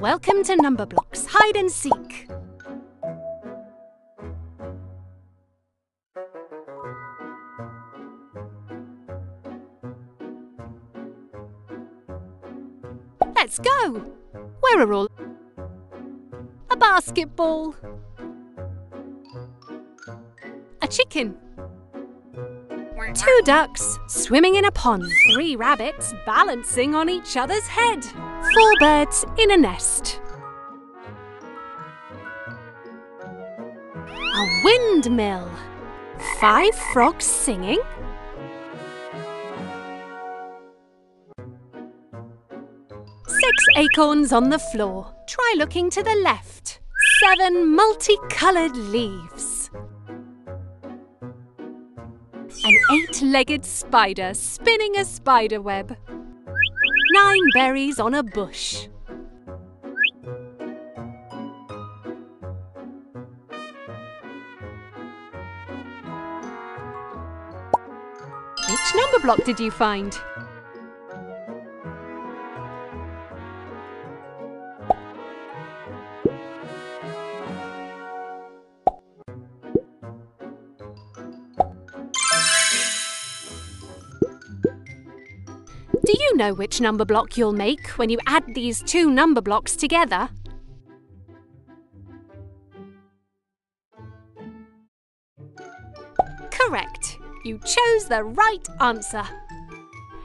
Welcome to Numberblocks, hide and seek. Let's go. Where are all? A basketball. A chicken. 2 ducks swimming in a pond. 3 rabbits balancing on each other's head. 4 birds in a nest. A windmill. 5 frogs singing. Six acorns on the floor. Try looking to the left. 7 multicoloured leaves. An 8-legged spider spinning a spider web. 9 berries on a bush. Which number block did you find? Do you know which number block you'll make when you add these 2 number blocks together? Correct! You chose the right answer!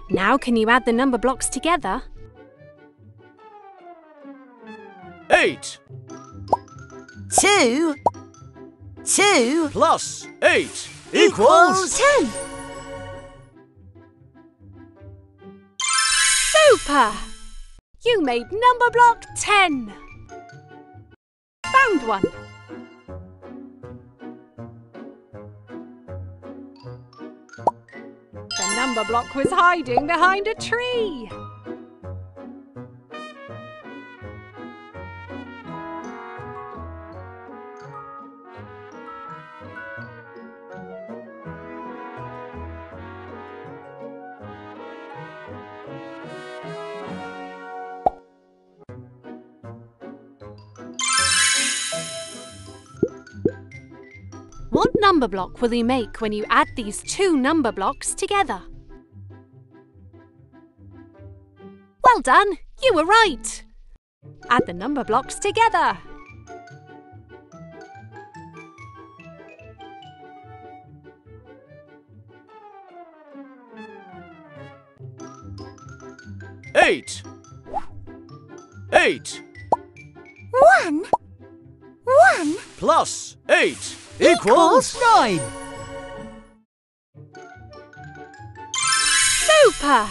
Now can you add the number blocks together? 8 2 2 plus 8 equals 10. Super! You made number block 10. Found one. The number block was hiding behind a tree. What number block will you make when you add these 2 number blocks together? Well done! You were right! Add the number blocks together. Eight. 8 1 plus 8 equals 9. Super!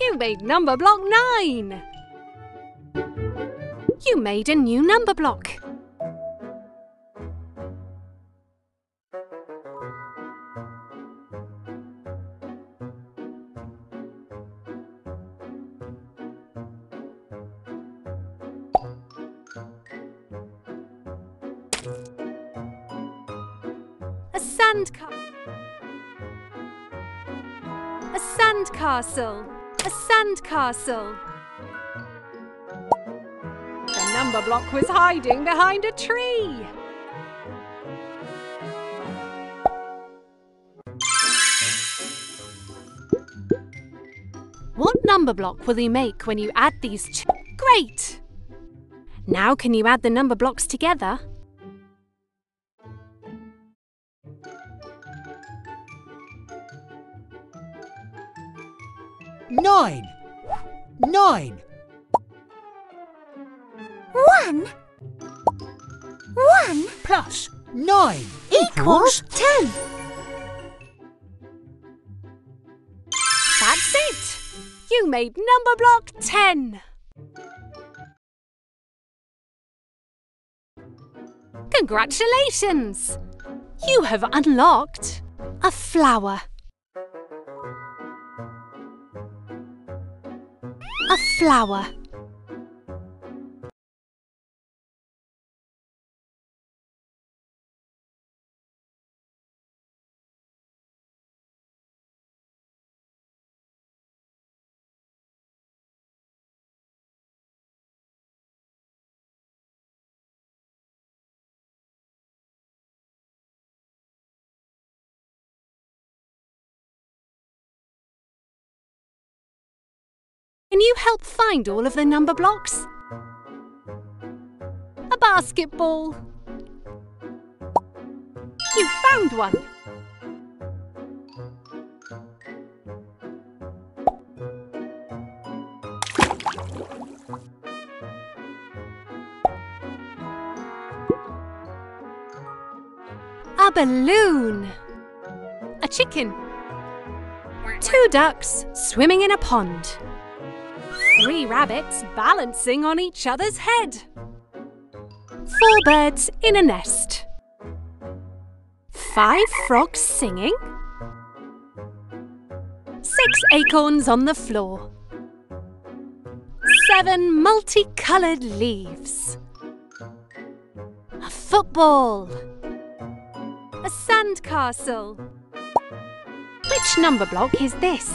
You made number block 9. You made a new number block. A sand castle. A sand castle. The number block was hiding behind a tree. What number block will you make when you add these two? Great! Now can you add the number blocks together? 9 9 1 1 plus 9 equals 10. That's it! You made number block 10. Congratulations! You have unlocked a flower. A flower. Can you help find all of the number blocks? A basketball. You found one. A balloon. A chicken. 2 ducks swimming in a pond. 3 rabbits balancing on each other's head. 4 birds in a nest. 5 frogs singing. 6 acorns on the floor. 7 multicoloured leaves. A football. A sandcastle. Which number block is this?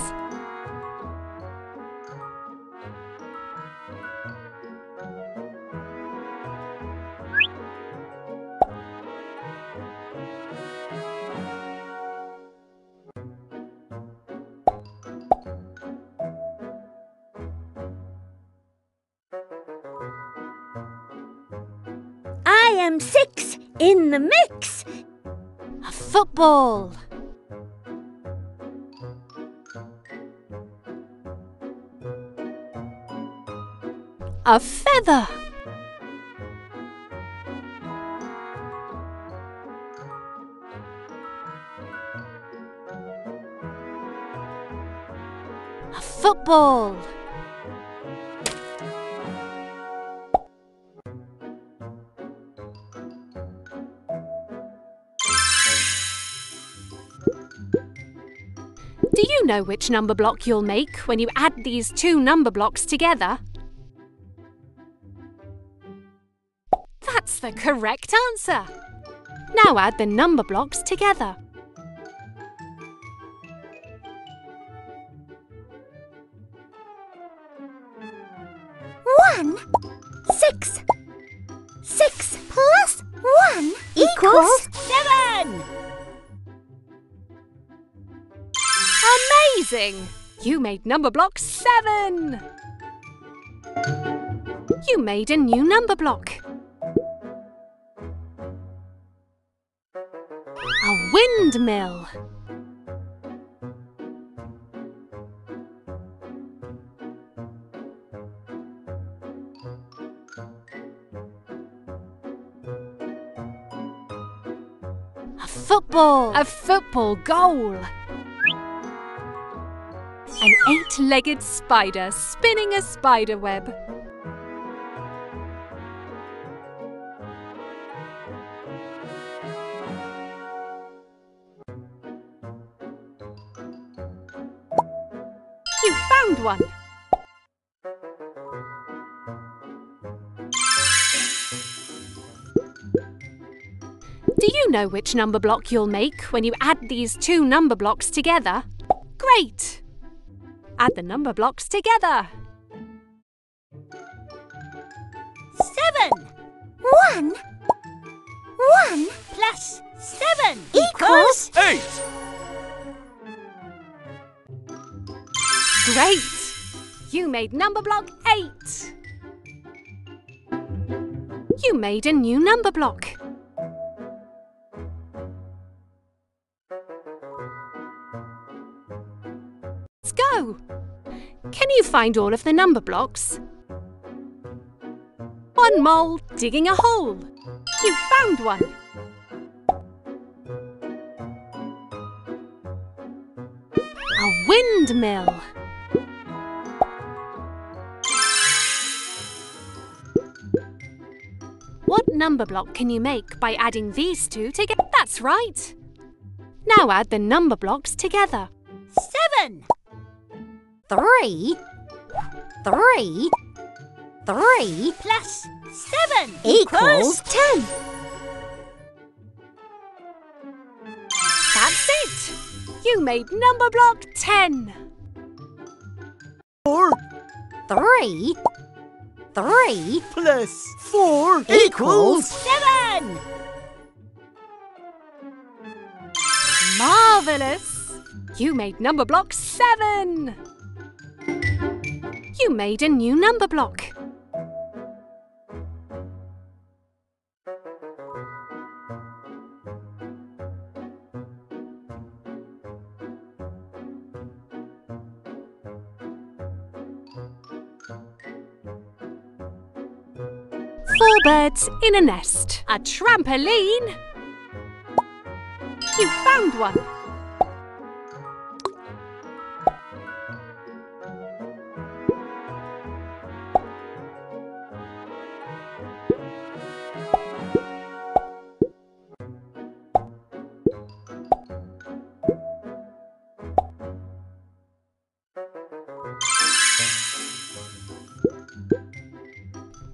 I am 6 in the mix. A football. A feather. A football. Do you know which number block you'll make when you add these 2 number blocks together? That's the correct answer. Now add the number blocks together. One. 6 plus 1 equals 7. Amazing! You made number block 7. You made a new number block. A windmill. A football. A football goal. An 8-legged spider spinning a spider web. You found one. Do you know which number block you'll make when you add these 2 number blocks together? Great! Add the number blocks together. 7. 1 plus 7 equals 8. Great! You made number block 8. You made a new number block. Let's go! Can you find all of the number blocks? One mole digging a hole. You found one. A windmill. What number block can you make by adding these 2 together? That's right! Now add the number blocks together. 7. 3 plus 7 equals 10. That's it! You made number block 10. 4. 3. 3 plus 4 equals 7! Marvellous! You made number block 7! You you made a new number block. Four birds in a nest. A trampoline. You found one.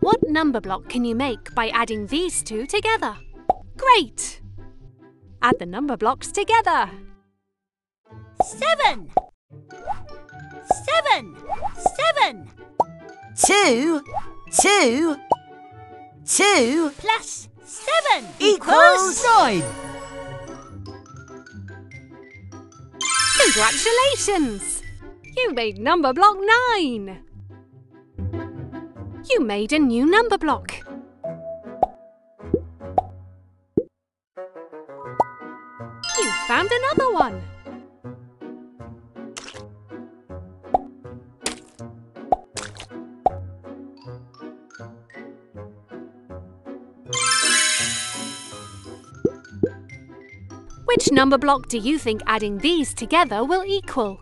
What number block can you make by adding these two together? Great! Add the number blocks together. 7 7 7 2 2 2 plus 7 equals 9. Congratulations! You made number block 9. You made a new number block. You found another one. Which number block do you think adding these together will equal?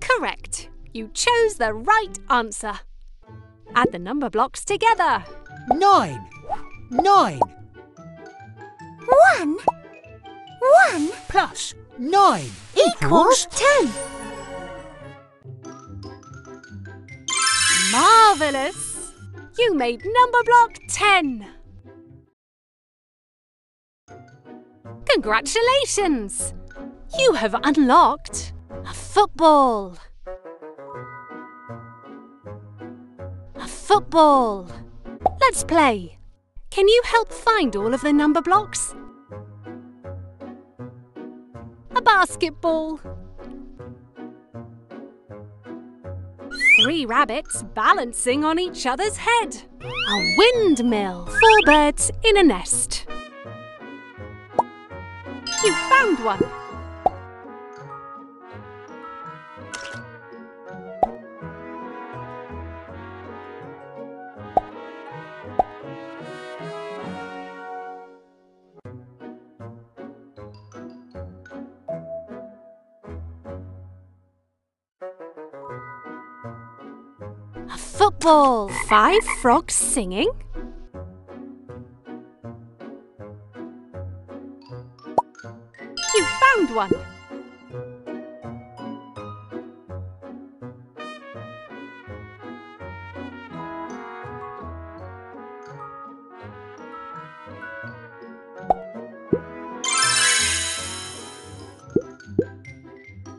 Correct. You chose the right answer. Add the number blocks together. 9 9 1 1 plus 9 equals 10. Marvelous! You made number block 10. Congratulations! You have unlocked a football. Football. Let's play. Can you help find all of the number blocks? A basketball. 3 rabbits balancing on each other's head. A windmill. 4 birds in a nest. You found one. A football. 5 frogs singing. You found one.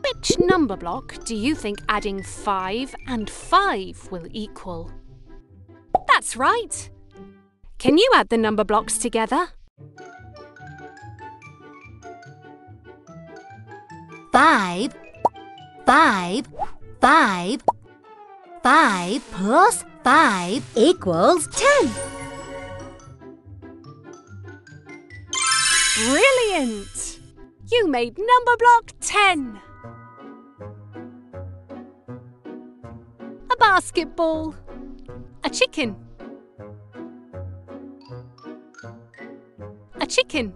Which number block do you think adding 5 and 5 will equal? That's right! Can you add the number blocks together? 5 5 5 5 plus 5 equals 10. Brilliant! You made number block 10. A basketball. A chicken. A chicken.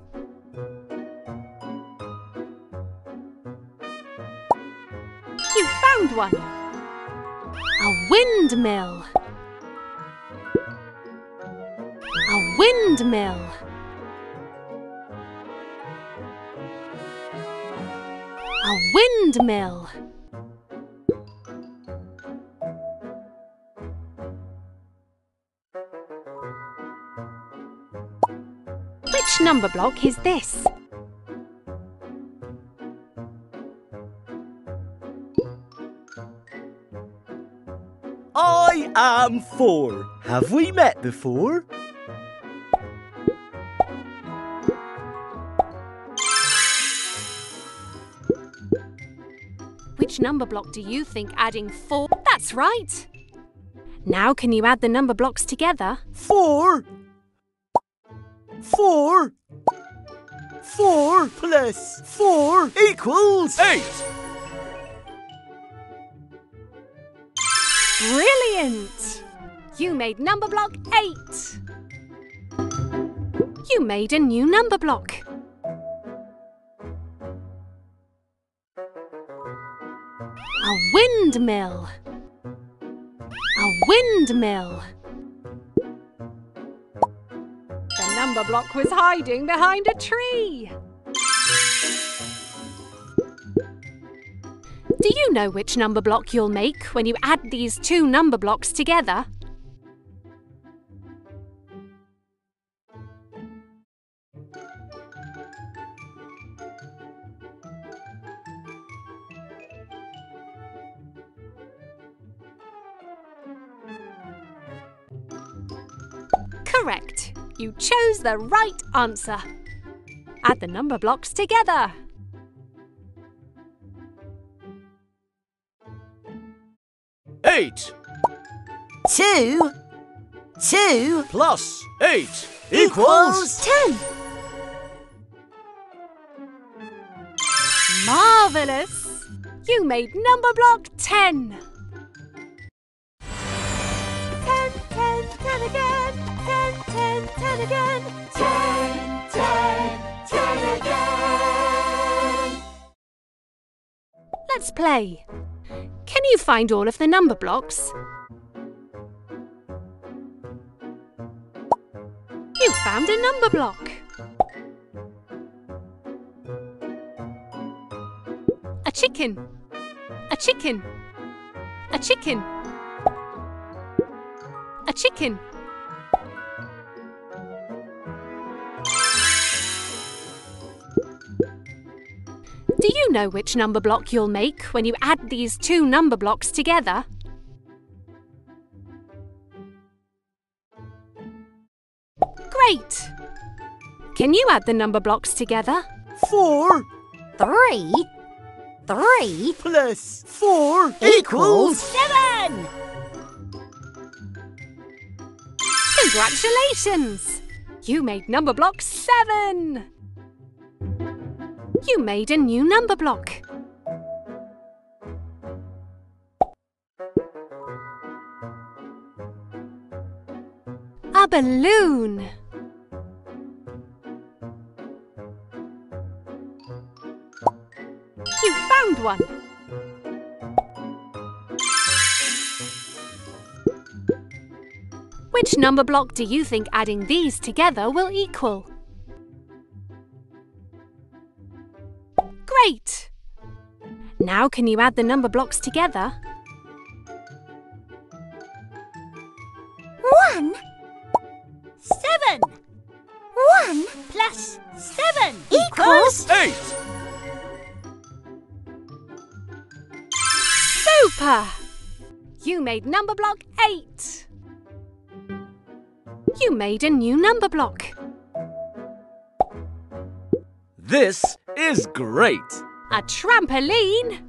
You found one. A windmill. A windmill. A windmill. Which number block is this? I am 4. Have we met before? Which number block do you think adding 4? That's right. Now can you add the number blocks together? 4 plus 4 equals 8. Brilliant! You made number block 8. You made a new number block. A windmill. A windmill. The number block was hiding behind a tree. Do you know which number block you'll make when you add these two number blocks together? Correct. You chose the right answer. Add the number blocks together. Eight. 2 plus 8 equals 10. Marvellous! You made number block 10. 10, 10, 10 again. 10, 10, 10 again. 10, 10, 10 again. Let's play. Can you find all of the number blocks? You found a number block. A chicken. A chicken. A chicken. A chicken. Do you know which number block you'll make when you add these two number blocks together? Great! Can you add the number blocks together? 4 3 3 plus 4 equals 7. Congratulations! You made number block 7. You made a new number block. A balloon. You found one. Which number block do you think adding these together will equal? Great! Now can you add the number blocks together? 1, 7. 1 plus 7 equals 8. Super! You made number block 8. You made a new number block. This is great! A trampoline!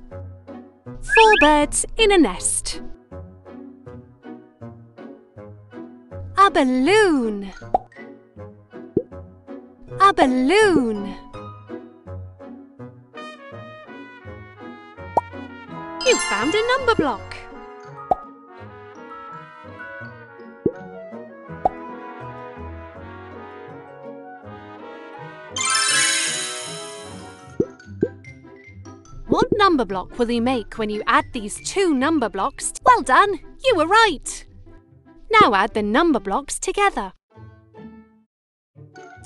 4 birds in a nest. A balloon. A balloon. You found a number block. What number block will you make when you add these two number blocks? Well done! You were right! Now add the number blocks together.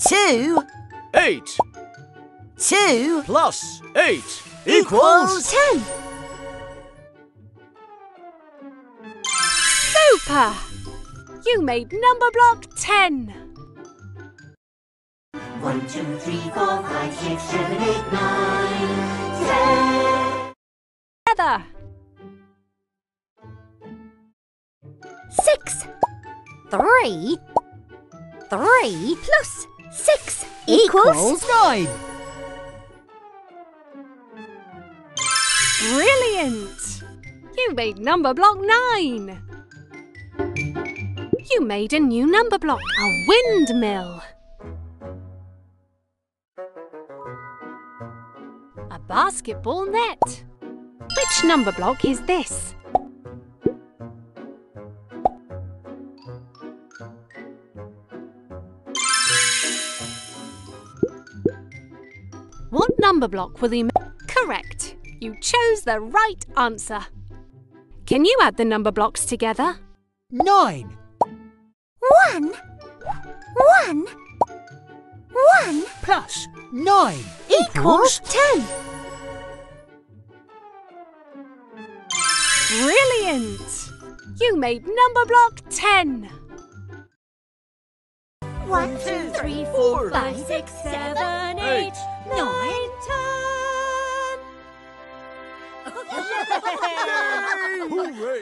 2, 8. 2 plus 8 equals 10. Super! You made number block 10. 1, 2, 3, 4, 5, 6, 7, 8, 9, 10. Together. 6 3 3 plus 6 equals 9. Brilliant! You made number block 9. You made a new number block, a windmill. A basketball net. Which number block is this? What number block will you make? Correct. You chose the right answer. Can you add the number blocks together? 9. 1 plus 9 equals 10. Brilliant! You made number block 10. 1, 2, 3, 4, 5, 6, 7, 8, 9, 10. Yay! Hooray!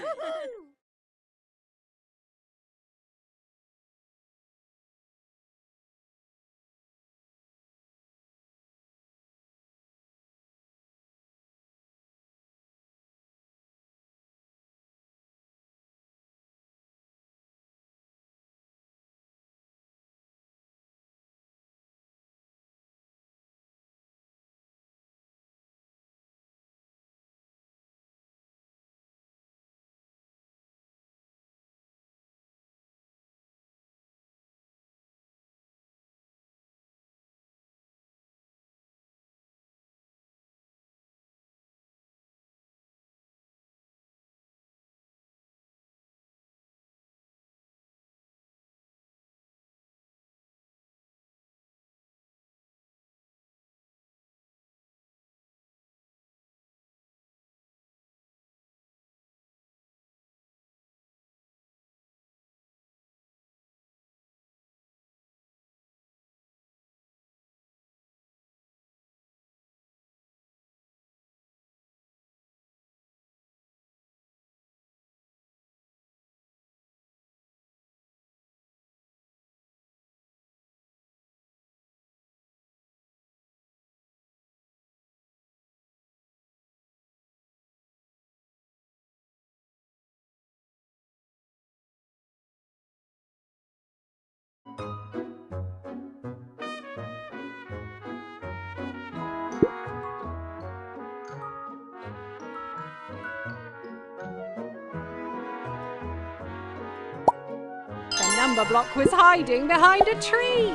The number block was hiding behind a tree.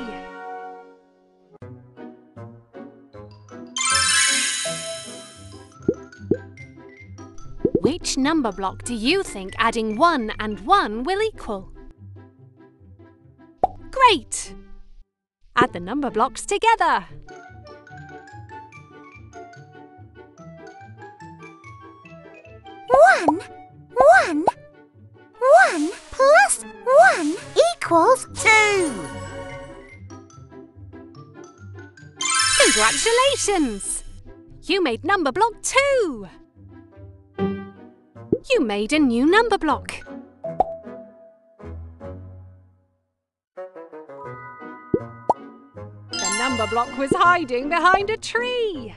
Which number block do you think adding 1 and 1 will equal? Great! Add the number blocks together. 1 plus 1 equals 2. Congratulations! You made number block 2. You made a new number block. The number block was hiding behind a tree.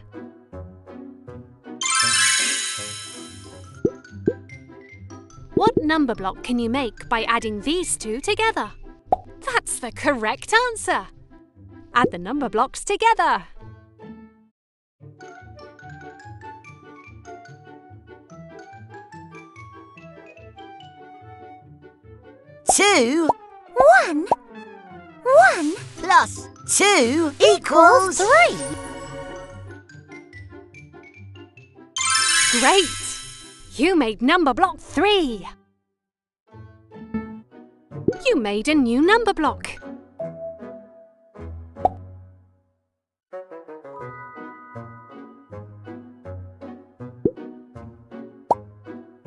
What number block can you make by adding these two together? That's the correct answer. Add the number blocks together. 2, 1. 1 plus 2 equals 3. Great! You made number block 3. You made a new number block.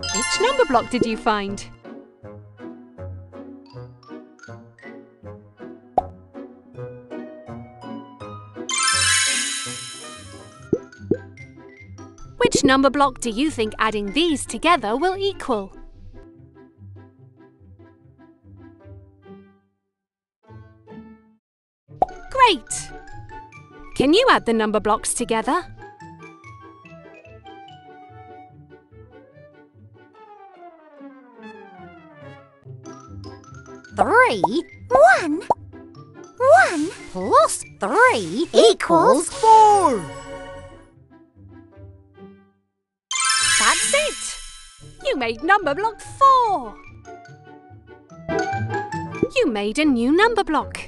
Which number block did you find? Which number block do you think adding these together will equal? Great! Can you add the number blocks together? 3, 1. 1 plus 3 equals 4. That's it! You made number block 4. You made a new number block.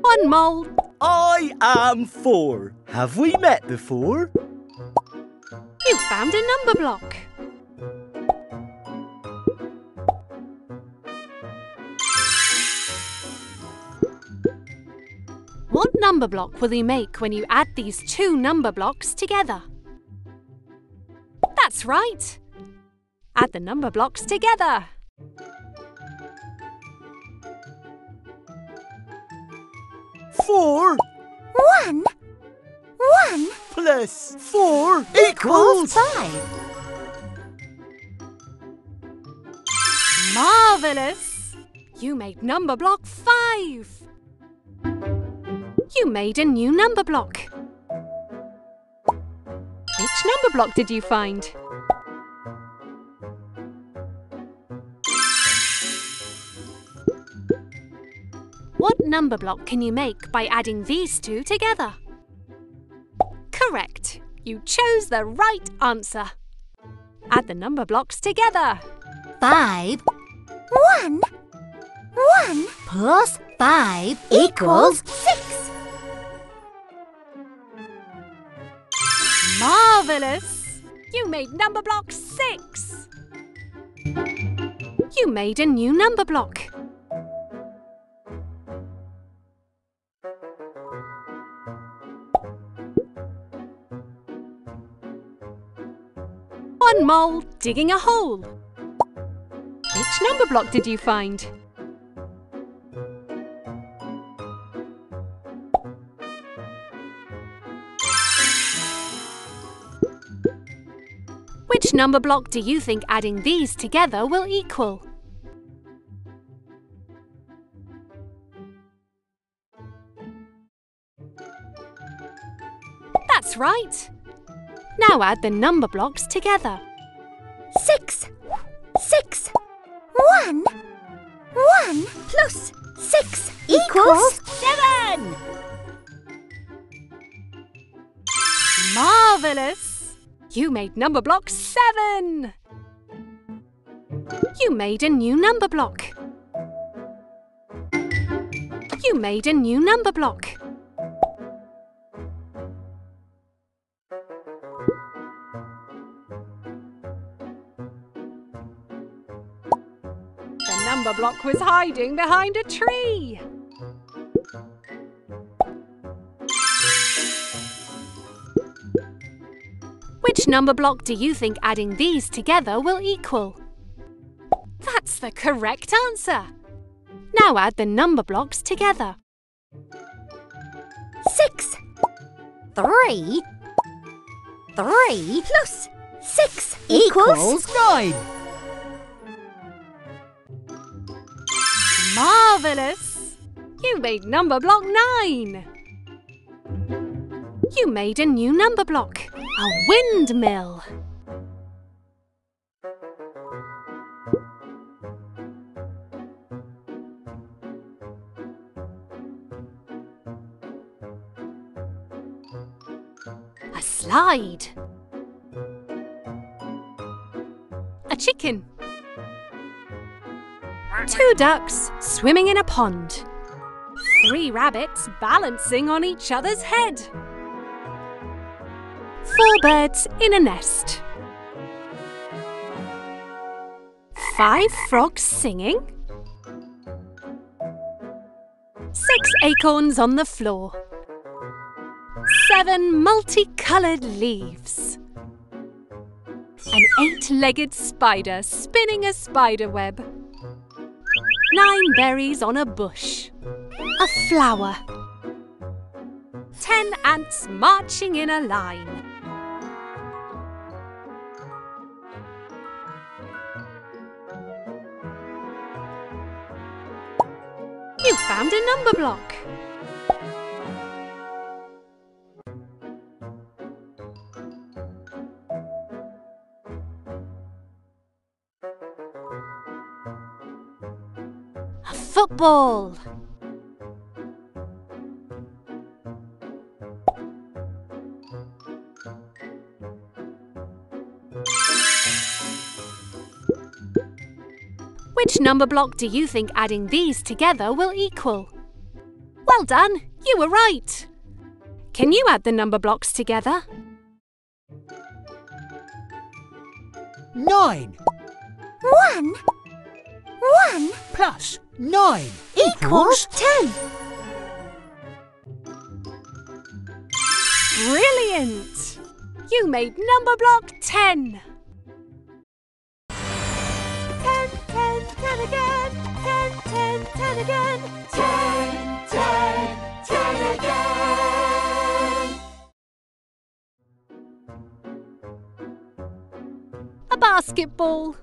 One mole. I am 4. Have we met before? You found a number block. What number block will you make when you add these two number blocks together? That's right! Add the number blocks together. One plus four equals five. Marvelous! You made number block 5. You made a new number block. Which number block did you find? What number block can you make by adding these two together? Correct! You chose the right answer. Add the number blocks together. 5, 1. 1 plus 5 equals 6. Marvelous! You made number block 6. You made a new number block. One mole digging a hole. Which number block did you find? Which number block do you think adding these together will equal? That's right! Now add the number blocks together. 6, 6. 1 plus 6 equals 7. Marvelous! You made number block 7. You made a new number block. You made a new number block. Number block was hiding behind a tree. Which number block do you think adding these together will equal? That's the correct answer. Now add the number blocks together. 6, 3. 3 plus 6 equals 9. Marvelous! You made number block 9. You made a new number block, a windmill. A slide. A chicken. 2 ducks swimming in a pond. 3 rabbits balancing on each other's head. 4 birds in a nest. 5 frogs singing. 6 acorns on the floor. 7 multicoloured leaves. An 8-legged spider spinning a spider web. 9 berries on a bush. A flower. 10 ants marching in a line. You found a number block. football. Which number block do you think adding these together will equal? Well done, you were right. Can you add the number blocks together? 9. 1 plus 9 equals 10. Brilliant! You made number block 10. 10 again, 10 again, 10 again. A basketball.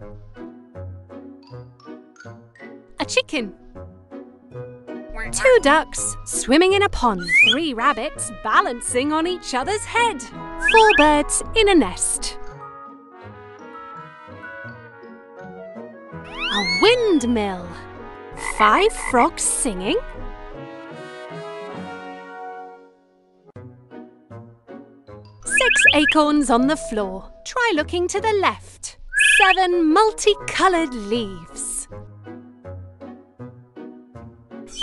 A chicken. 2 ducks swimming in a pond. 3 rabbits balancing on each other's head. 4 birds in a nest. A windmill. 5 frogs singing. Six acorns on the floor. Try looking to the left. 7 multicoloured leaves.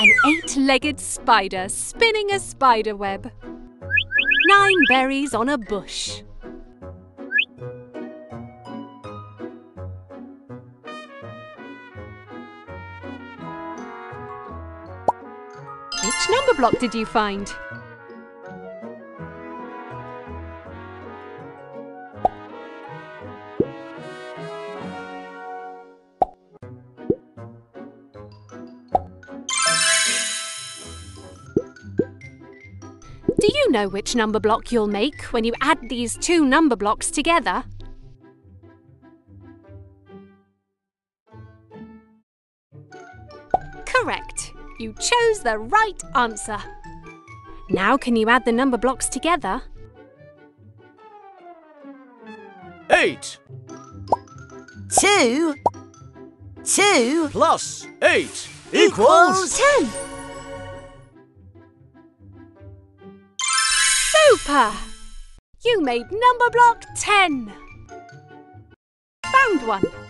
An 8-legged spider spinning a spider web. 9 berries on a bush. Which number block did you find? Do you know which number block you'll make when you add these 2 number blocks together? Correct! You chose the right answer. Now can you add the number blocks together? 8. 2 plus 8 equals 10. Super! You made number block 10. Found one.